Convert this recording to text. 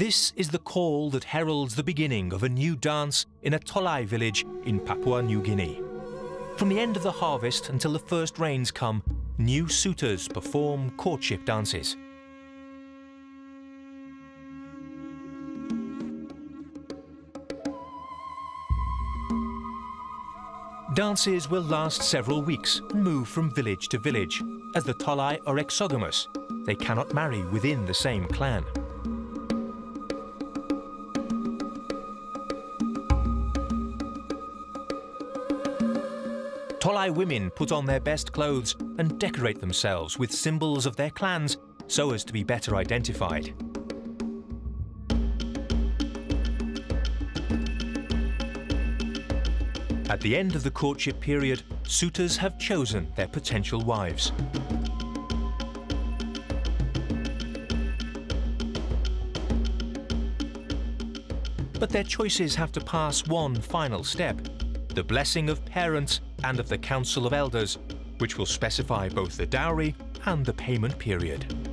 This is the call that heralds the beginning of a new dance in a Tolai village in Papua New Guinea. From the end of the harvest until the first rains come, new suitors perform courtship dances. Dances will last several weeks and move from village to village, as the Tolai are exogamous. They cannot marry within the same clan. Tolai women put on their best clothes and decorate themselves with symbols of their clans so as to be better identified. At the end of the courtship period, suitors have chosen their potential wives. But their choices have to pass one final step, the blessing of parents and of the Council of Elders, which will specify both the dowry and the payment period.